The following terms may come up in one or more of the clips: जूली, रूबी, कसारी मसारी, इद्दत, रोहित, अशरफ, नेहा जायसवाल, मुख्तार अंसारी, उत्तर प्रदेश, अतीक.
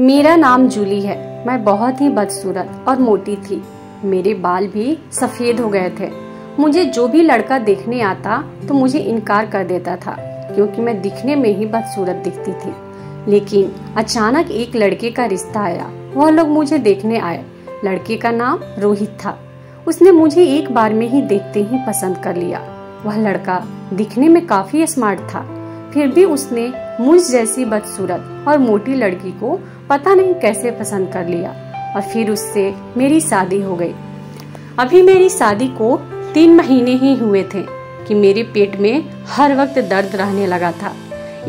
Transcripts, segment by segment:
मेरा नाम जूली है। मैं बहुत ही बदसूरत और मोटी थी। मेरे बाल भी सफ़ेद हो गए थे। मुझे जो भी लड़का देखने आता तो मुझे इनकार कर देता था क्योंकि मैं दिखने में ही बदसूरत दिखती थी। लेकिन अचानक एक लड़के का रिश्ता आया। वह लोग मुझे देखने आए। लड़के का नाम रोहित था। उसने मुझे एक बार में ही देखते ही पसंद कर लिया। वह लड़का दिखने में काफ़ी स्मार्ट था, फिर भी उसने मुझ जैसी बदसूरत और मोटी लड़की को पता नहीं कैसे पसंद कर लिया और फिर उससे मेरी शादी हो गई। अभी मेरी शादी को 3 महीने ही हुए थे कि मेरे पेट में हर वक्त दर्द रहने लगा था।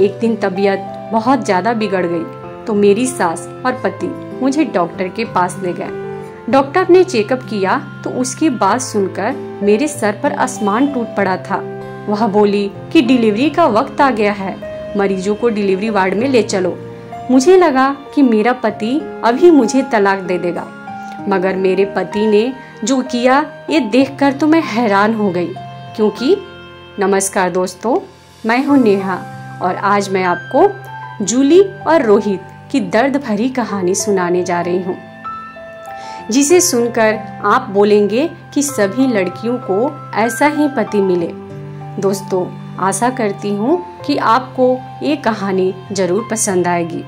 एक दिन तबीयत बहुत ज़्यादा बिगड़ गई तो मेरी सास और पति मुझे डॉक्टर के पास ले गए। डॉक्टर ने चेकअप किया तो उसकी बात सुनकर मेरे सर पर आसमान टूट पड़ा था। वह बोली कि डिलीवरी का वक्त आ गया है, मरीजों को डिलीवरी वार्ड में ले चलो। मुझे लगा कि मेरा पति अभी मुझे तलाक दे देगा, मगर मेरे पति ने जो किया ये देखकर तो मैं हैरान हो गई। क्योंकि नमस्कार दोस्तों, मैं हूँ नेहा और आज मैं आपको जूली और रोहित की दर्द भरी कहानी सुनाने जा रही हूँ, जिसे सुनकर आप बोलेंगे कि सभी लड़कियों को ऐसा ही पति मिले। दोस्तों, आशा करती हूँ कि आपको ये कहानी ज़रूर पसंद आएगी।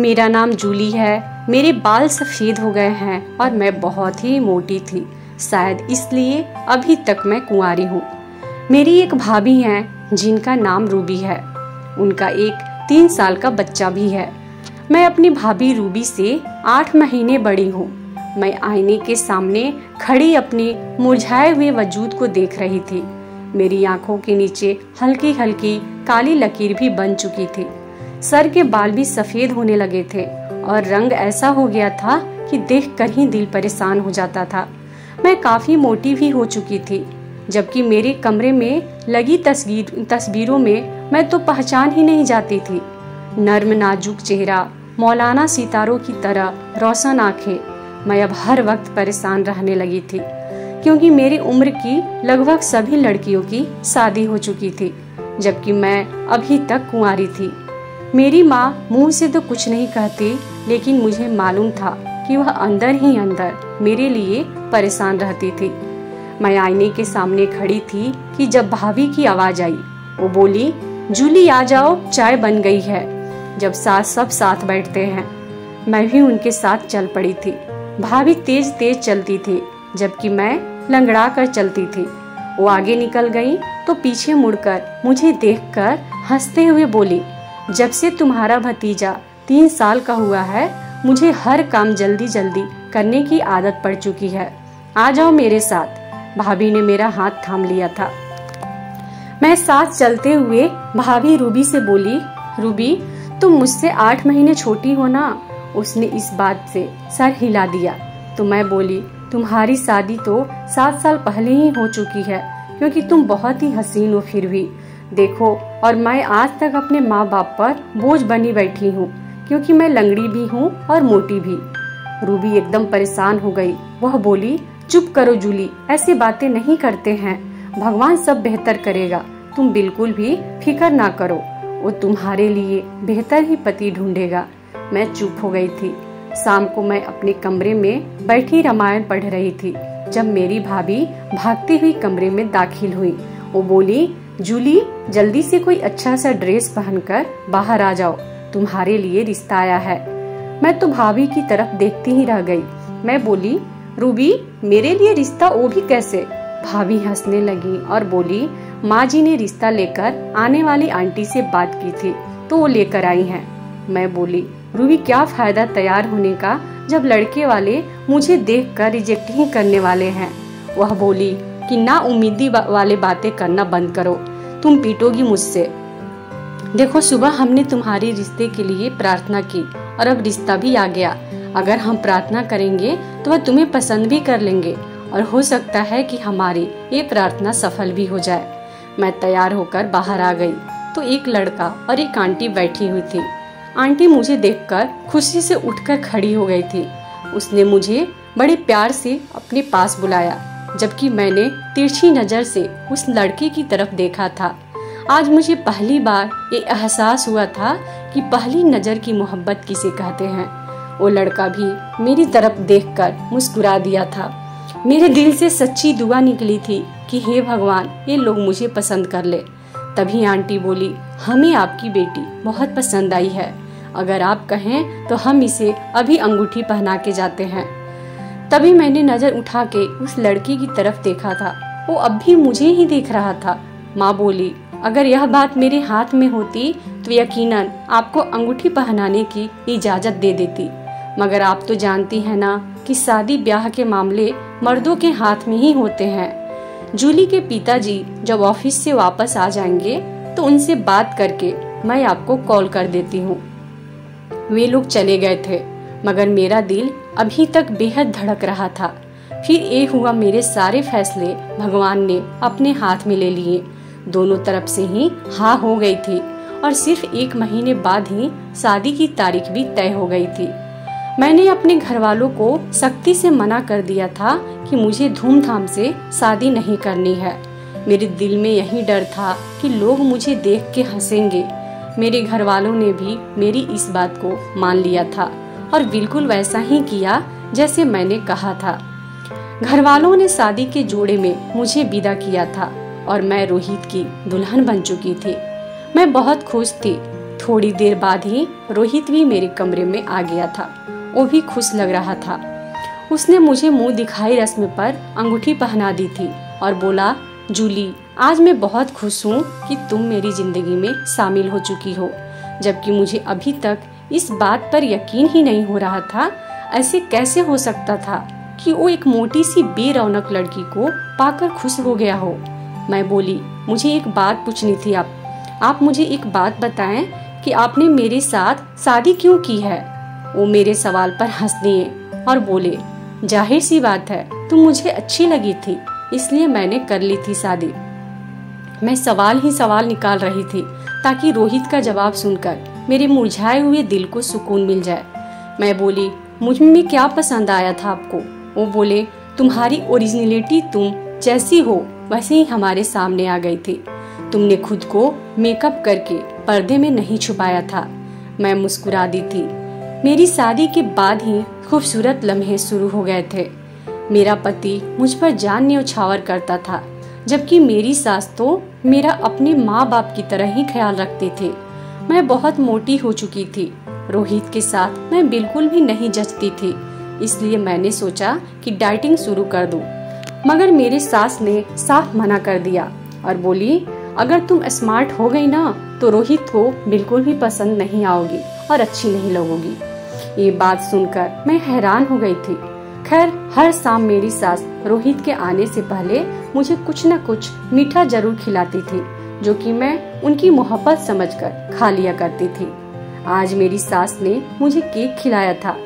मेरा नाम जूली है। मेरे बाल सफ़ेद हो गए हैं और मैं बहुत ही मोटी थी, शायद इसलिए अभी तक मैं कुंवारी हूँ। मेरी एक भाभी हैं जिनका नाम रूबी है। उनका एक 3 साल का बच्चा भी है। मैं अपनी भाभी रूबी से 8 महीने बड़ी हूँ। मैं आईने के सामने खड़ी अपने मुरझाए हुए वजूद को देख रही थी। मेरी आंखों के नीचे हल्की हल्की काली लकीर भी बन चुकी थी। सर के बाल भी सफ़ेद होने लगे थे और रंग ऐसा हो गया था कि देखकर ही दिल परेशान हो जाता था। मैं काफ़ी मोटी भी हो चुकी थी, जबकि मेरे कमरे में लगी तस्वीरों में मैं तो पहचान ही नहीं जाती थी। नर्म नाजुक चेहरा, मौलाना सितारों की तरह रोशन आँखें। मैं अब हर वक्त परेशान रहने लगी थी क्योंकि मेरी उम्र की लगभग सभी लड़कियों की शादी हो चुकी थी, जबकि मैं अभी तक कुंवारी थी। मेरी माँ मुंह से तो कुछ नहीं कहती, लेकिन मुझे मालूम था कि वह अंदर ही अंदर मेरे लिए परेशान रहती थी। मैं आईने के सामने खड़ी थी कि जब भाभी की आवाज़ आई। वो बोली, जूली आ जाओ, चाय बन गई है। जब सास सब साथ बैठते हैं, मैं भी उनके साथ चल पड़ी थी। भाभी तेज तेज चलती थी, जबकि मैं लंगड़ा कर चलती थी। वो आगे निकल गई तो पीछे मुड़कर मुझे देखकर हंसते हुए बोली, जब से तुम्हारा भतीजा 3 साल का हुआ है, मुझे हर काम जल्दी जल्दी करने की आदत पड़ चुकी है। आ जाओ मेरे साथ। भाभी ने मेरा हाथ थाम लिया था। मैं साथ चलते हुए भाभी रूबी से बोली, रूबी तुम मुझसे 8 महीने छोटी हो ना। उसने इस बात से सर हिला दिया तो मैं बोली, तुम्हारी शादी तो 7 साल पहले ही हो चुकी है क्योंकि तुम बहुत ही हसीन हो फिर भी। देखो, और मैं आज तक अपने माँ बाप पर बोझ बनी बैठी हूँ क्योंकि मैं लंगड़ी भी हूँ और मोटी भी। रूबी एकदम परेशान हो गई। वह बोली, चुप करो जूली, ऐसी बातें नहीं करते हैं। भगवान सब बेहतर करेगा, तुम बिल्कुल भी फिक्र ना करो। वो तुम्हारे लिए बेहतर ही पति ढूंढेगा। मैं चुप हो गई थी। शाम को मैं अपने कमरे में बैठी रामायण पढ़ रही थी जब मेरी भाभी भागती हुई कमरे में दाखिल हुई। वो बोली, जूली जल्दी से कोई अच्छा सा ड्रेस पहनकर बाहर आ जाओ, तुम्हारे लिए रिश्ता आया है। मैं तो भाभी की तरफ देखती ही रह गई। मैं बोली, रूबी मेरे लिए रिश्ता, वो भी कैसे? भाभी हंसने लगी और बोली, माँ जी ने रिश्ता लेकर आने वाली आंटी से बात की थी तो वो लेकर आई हैं। मैं बोली, रूबी क्या फायदा तैयार होने का जब लड़के वाले मुझे देखकर रिजेक्ट ही करने वाले हैं। वह बोली कि ना उम्मीदी वाले बातें करना बंद करो, तुम पीटोगी मुझसे। देखो, सुबह हमने तुम्हारे रिश्ते के लिए प्रार्थना की और अब रिश्ता भी आ गया। अगर हम प्रार्थना करेंगे तो वह तुम्हें पसंद भी कर लेंगे और हो सकता है कि हमारी ये प्रार्थना सफल भी हो जाए। मैं तैयार होकर बाहर आ गई तो एक लड़का और एक आंटी बैठी हुई थी। आंटी मुझे देखकर खुशी से उठकर खड़ी हो गई थी। उसने मुझे बड़े प्यार से अपने पास बुलाया, जबकि मैंने तिरछी नज़र से उस लड़के की तरफ देखा था। आज मुझे पहली बार ये एहसास हुआ था कि पहली नज़र की मोहब्बत किसे कहते हैं। वो लड़का भी मेरी तरफ देखकर मुस्कुरा दिया था। मेरे दिल से सच्ची दुआ निकली थी कि हे भगवान, ये लोग मुझे पसंद कर ले। तभी आंटी बोली, हमें आपकी बेटी बहुत पसंद आई है, अगर आप कहें तो हम इसे अभी अंगूठी पहना के जाते हैं। तभी मैंने नज़र उठा के उस लड़की की तरफ देखा था, वो अब भी मुझे ही देख रहा था। माँ बोली, अगर यह बात मेरे हाथ में होती तो यकीनन आपको अंगूठी पहनाने की इजाज़त दे देती, मगर आप तो जानती हैं ना कि शादी ब्याह के मामले मर्दों के हाथ में ही होते हैं। जूली के पिताजी जब ऑफिस से वापस आ जाएंगे तो उनसे बात करके मैं आपको कॉल कर देती हूँ। वे लोग चले गए थे, मगर मेरा दिल अभी तक बेहद धड़क रहा था। फिर ये हुआ, मेरे सारे फैसले भगवान ने अपने हाथ में ले लिए। दोनों तरफ से ही हाँ हो गई थी और सिर्फ एक महीने बाद ही शादी की तारीख भी तय हो गई थी। मैंने अपने घर वालों को सख्ती से मना कर दिया था कि मुझे धूमधाम से शादी नहीं करनी है। मेरे दिल में यही डर था कि लोग मुझे देख के हंसेंगे। मेरे घर वालों ने भी मेरी इस बात को मान लिया था और बिल्कुल वैसा ही किया जैसे मैंने कहा था। घर वालों ने शादी के जोड़े में मुझे विदा किया था और मैं रोहित की दुल्हन बन चुकी थी। मैं बहुत खुश थी। थोड़ी देर बाद ही रोहित भी मेरे कमरे में आ गया था। वो भी खुश लग रहा था। उसने मुझे मुंह दिखाई रस्म पर अंगूठी पहना दी थी और बोला, जूली, आज मैं बहुत खुश हूँ कि तुम मेरी जिंदगी में शामिल हो चुकी हो, जबकि मुझे अभी तक इस बात पर यकीन ही नहीं हो रहा था। ऐसे कैसे हो सकता था कि वो एक मोटी सी बेरौनक लड़की को पाकर खुश हो गया हो। मैं बोली, मुझे एक बात पूछनी थी। आप मुझे एक बात बताएं कि आपने मेरे साथ शादी क्यों की है। वो मेरे सवाल पर हंस दिए और बोले, जाहिर सी बात है, तुम मुझे अच्छी लगी थी, इसलिए मैंने कर ली थी शादी। मैं सवाल ही सवाल निकाल रही थी ताकि रोहित का जवाब सुनकर मेरे मुरझाए हुए दिल को सुकून मिल जाए। मैं बोली, मुझ में क्या पसंद आया था आपको। वो बोले, तुम्हारी ओरिजिनलिटी, तुम जैसी हो वैसे ही हमारे सामने आ गई थी। तुमने खुद को मेकअप करके पर्दे में नहीं छुपाया था। मैं मुस्कुरा दी थी। मेरी शादी के बाद ही खूबसूरत लम्हे शुरू हो गए थे। मेरा पति मुझ पर जान न्योछावर करता था, जबकि मेरी सास तो मेरा अपने माँ बाप की तरह ही ख्याल रखते थे। मैं बहुत मोटी हो चुकी थी। रोहित के साथ मैं बिल्कुल भी नहीं जचती थी, इसलिए मैंने सोचा कि डाइटिंग शुरू कर दूं। मगर मेरे सास ने साफ मना कर दिया और बोली, अगर तुम स्मार्ट हो गई ना तो रोहित को बिल्कुल भी पसंद नहीं आओगी और अच्छी नहीं लगोगी। ये बात सुनकर मैं हैरान हो गई थी। खैर, हर शाम मेरी सास रोहित के आने से पहले मुझे कुछ न कुछ मीठा जरूर खिलाती थी, जो कि मैं उनकी मोहब्बत समझकर खा लिया करती थी। आज मेरी सास ने मुझे केक खिलाया था,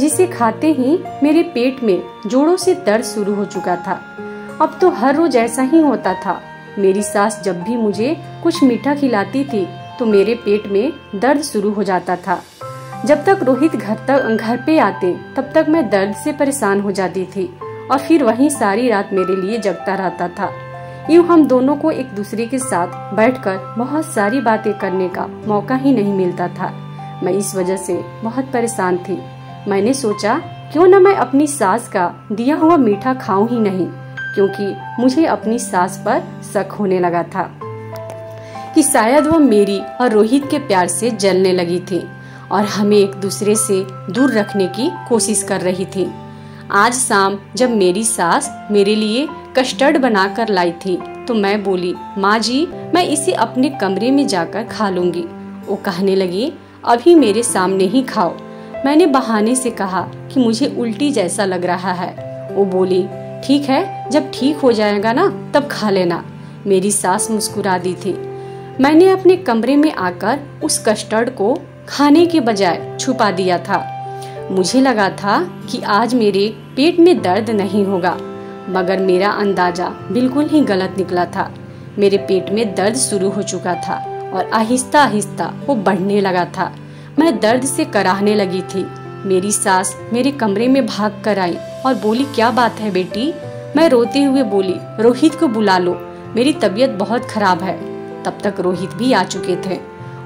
जिसे खाते ही मेरे पेट में जोड़ों से दर्द शुरू हो चुका था। अब तो हर रोज ऐसा ही होता था। मेरी सास जब भी मुझे कुछ मीठा खिलाती थी तो मेरे पेट में दर्द शुरू हो जाता था। जब तक रोहित घर पे आते तब तक मैं दर्द से परेशान हो जाती थी और फिर वही सारी रात मेरे लिए जगता रहता था। यूँ हम दोनों को एक दूसरे के साथ बैठकर बहुत सारी बातें करने का मौका ही नहीं मिलता था। मैं इस वजह से बहुत परेशान थी। मैंने सोचा क्यों न मैं अपनी सास का दिया हुआ मीठा खाऊं ही नहीं, क्योंकि मुझे अपनी सास पर शक होने लगा था कि शायद वह मेरी और रोहित के प्यार से जलने लगी थी और हमें एक दूसरे से दूर रखने की कोशिश कर रही थी। आज शाम जब मेरी सास मेरे लिए कस्टर्ड बनाकर लाई थी तो मैं बोली, माँ जी, मैं इसे अपने कमरे में जाकर खा लूँगी। वो कहने लगी, अभी मेरे सामने ही खाओ। मैंने बहाने से कहा कि मुझे उल्टी जैसा लग रहा है। वो बोली, ठीक है, जब ठीक हो जाएगा ना तब खा लेना। मेरी सास मुस्कुरा दी थी। मैंने अपने कमरे में आकर उस कस्टर्ड को खाने के बजाय छुपा दिया था। मुझे लगा था कि आज मेरे पेट में दर्द नहीं होगा, मगर मेरा अंदाजा बिल्कुल ही गलत निकला था। मेरे पेट में दर्द शुरू हो चुका था और आहिस्ता आहिस्ता वो बढ़ने लगा था। मैं दर्द से कराहने लगी थी। मेरी सास मेरे कमरे में भाग कर आई और बोली, क्या बात है बेटी। मैं रोते हुए बोली, रोहित को बुला लो, मेरी तबीयत बहुत खराब है। तब तक रोहित भी आ चुके थे।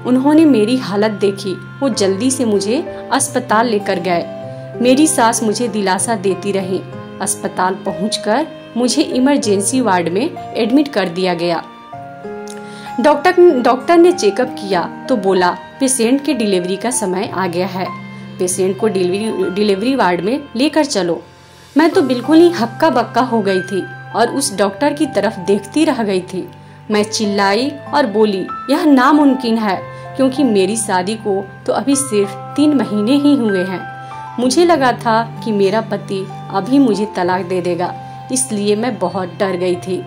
उन्होंने मेरी हालत देखी, वो जल्दी से मुझे अस्पताल लेकर गए। मेरी सास मुझे दिलासा देती रही। अस्पताल पहुंचकर मुझे इमरजेंसी वार्ड में एडमिट कर दिया गया। डॉक्टर ने चेकअप किया तो बोला पेशेंट के डिलीवरी का समय आ गया है, पेशेंट को डिलीवरी वार्ड में लेकर चलो। मैं तो बिल्कुल ही हक्का बक्का हो गई थी और उस डॉक्टर की तरफ देखती रह गई थी। मैं चिल्लाई और बोली यह नामुमकिन है, क्योंकि मेरी शादी को तो अभी सिर्फ 3 महीने ही हुए हैं। मुझे लगा था कि मेरा पति अभी मुझे तलाक दे देगा, इसलिए मैं बहुत डर गई थी।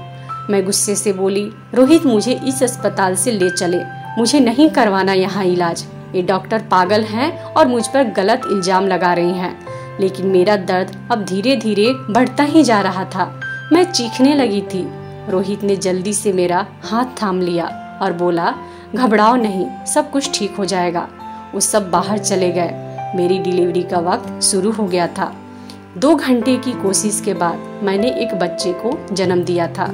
मैं गुस्से से बोली रोहित मुझे इस अस्पताल से ले चले, मुझे नहीं करवाना यहाँ इलाज। ये डॉक्टर पागल हैं और मुझ पर गलत इल्जाम लगा रहे हैं। लेकिन मेरा दर्द अब धीरे धीरे बढ़ता ही जा रहा था। मैं चीखने लगी थी। रोहित ने जल्दी से मेरा हाथ थाम लिया और बोला घबराओ नहीं, सब कुछ ठीक हो जाएगा। वो सब बाहर चले गए। मेरी डिलीवरी का वक्त शुरू हो गया था। 2 घंटे की कोशिश के बाद मैंने एक बच्चे को जन्म दिया था,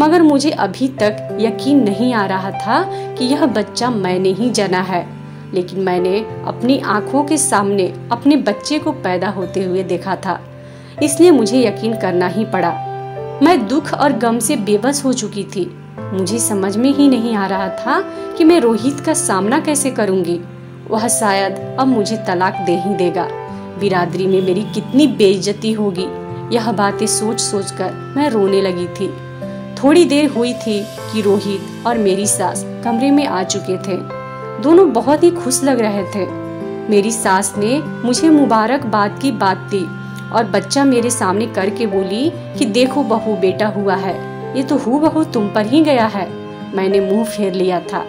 मगर मुझे अभी तक यकीन नहीं आ रहा था कि यह बच्चा मैंने ही जना है। लेकिन मैंने अपनी आंखों के सामने अपने बच्चे को पैदा होते हुए देखा था, इसलिए मुझे यकीन करना ही पड़ा। मैं दुख और गम से बेबस हो चुकी थी। मुझे समझ में ही नहीं आ रहा था कि मैं रोहित का सामना कैसे करूंगी। वह शायद अब मुझे तलाक दे ही देगा। बिरादरी में मेरी कितनी बेइज्जती होगी। यह बातें सोच सोच कर मैं रोने लगी थी। थोड़ी देर हुई थी कि रोहित और मेरी सास कमरे में आ चुके थे। दोनों बहुत ही खुश लग रहे थे। मेरी सास ने मुझे मुबारकबाद की बात दी और बच्चा मेरे सामने करके बोली कि देखो बहू, बेटा हुआ है, ये तो हूबहू तुम पर ही गया है। मैंने मुंह फेर लिया था।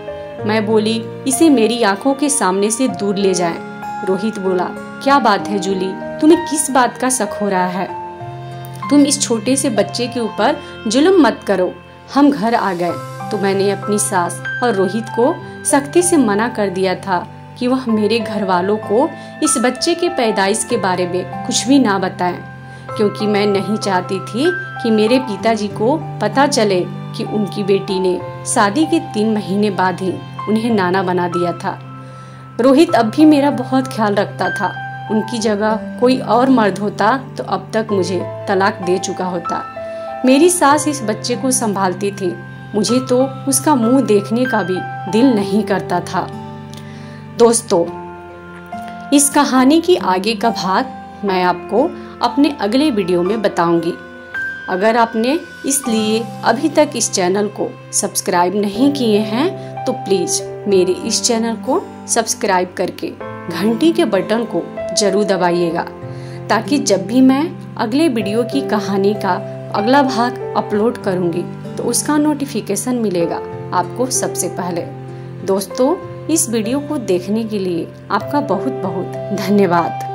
मैं बोली इसे मेरी आंखों के सामने से दूर ले जाएं। रोहित बोला क्या बात है जूली, तुम्हें किस बात का शक हो रहा है? तुम इस छोटे से बच्चे के ऊपर जुल्म मत करो। हम घर आ गए तो मैंने अपनी सास और रोहित को सख्ती से मना कर दिया था कि वह मेरे घर वालों को इस बच्चे के पैदाइश के बारे में कुछ भी ना बताएं, क्योंकि मैं नहीं चाहती थी कि मेरे पिताजी को पता चले कि उनकी बेटी ने शादी के 3 महीने बाद ही उन्हें नाना बना दिया था। रोहित अब भी मेरा बहुत ख्याल रखता था। उनकी जगह कोई और मर्द होता तो अब तक मुझे तलाक दे चुका होता। मेरी सास इस बच्चे को संभालती थी, मुझे तो उसका मुँह देखने का भी दिल नहीं करता था। दोस्तों, इस कहानी की आगे का भाग मैं आपको अपने अगले वीडियो में बताऊंगी। अगर आपने इसलिए अभी तक इस चैनल को सब्सक्राइब नहीं किए हैं तो प्लीज़ मेरे इस चैनल को सब्सक्राइब करके घंटी के बटन को जरूर दबाइएगा, ताकि जब भी मैं अगले वीडियो की कहानी का अगला भाग अपलोड करूंगी तो उसका नोटिफिकेशन मिलेगा आपको सबसे पहले। दोस्तों, इस वीडियो को देखने के लिए आपका बहुत बहुत धन्यवाद।